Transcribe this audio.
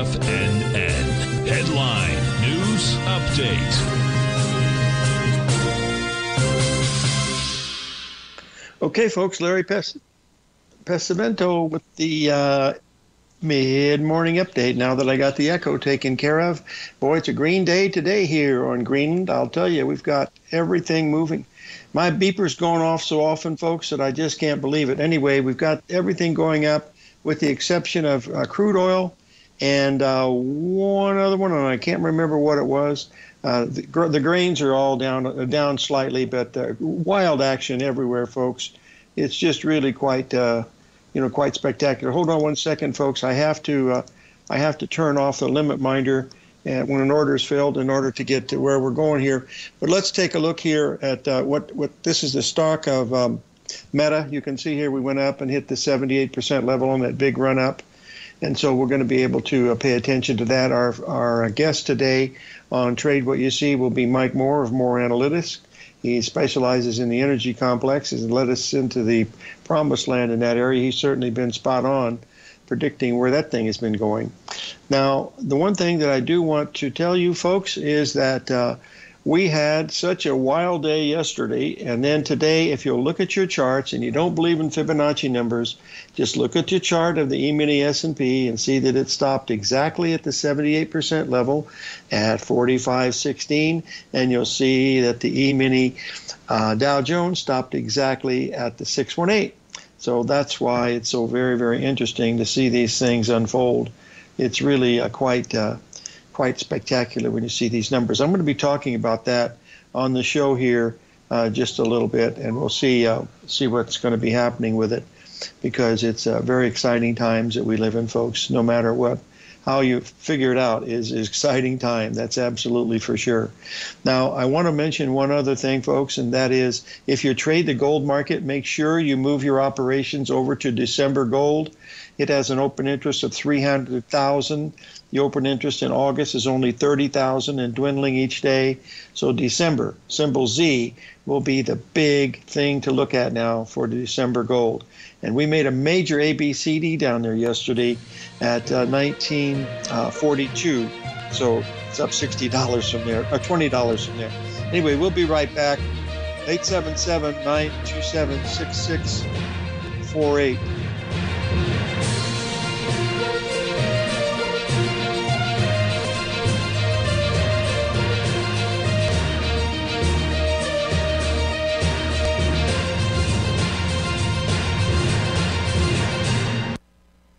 FNN. Headline News Update. Okay, folks, Larry Pesavento with the mid-morning update. Now that I got the echo taken care of, boy, it's a green day today here on Greenland. I'll tell you, we've got everything moving. My beeper's going off so often, folks, that I just can't believe it. Anyway, we've got everything going up with the exception of crude oil and one other one, and I can't remember what it was. The grains are all down slightly, but wild action everywhere, folks. It's just really quite quite spectacular. Hold on one second, folks. I have to turn off the limit minder when an order's failed in order to get to where we're going here. But let's take a look here at what this is, the stock of Meta. You can see here we went up and hit the 78% level on that big run up. And so we're going to be able to pay attention to that. Our guest today on Trade What You See will be Mike Moore of Moore Analytics. He specializes in the energy complexes and led us into the promised land in that area. He's certainly been spot on predicting where that thing has been going. Now, the one thing that I do want to tell you folks is that we had such a wild day yesterday, and then today, if you'll look at your charts and you don't believe in Fibonacci numbers, just look at your chart of the E-mini S&P and see that it stopped exactly at the 78% level at 45.16, and you'll see that the E-mini Dow Jones stopped exactly at the 618. So that's why it's so very, very interesting to see these things unfold. It's really quite spectacular when you see these numbers. I'm going to be talking about that on the show here just a little bit, and we'll see what's going to be happening with it, because it's very exciting times that we live in, folks. No matter what, how you figure it out is exciting time. That's absolutely for sure. Now, I want to mention one other thing, folks, and that is if you trade the gold market, make sure you move your operations over to December gold. It has an open interest of 300,000. The open interest in August is only 30,000 and dwindling each day. So December, symbol Z, will be the big thing to look at now for December gold. And we made a major ABCD down there yesterday at 1942. So it's up $60 from there, or $20 from there. Anyway, we'll be right back. 877-927-6648.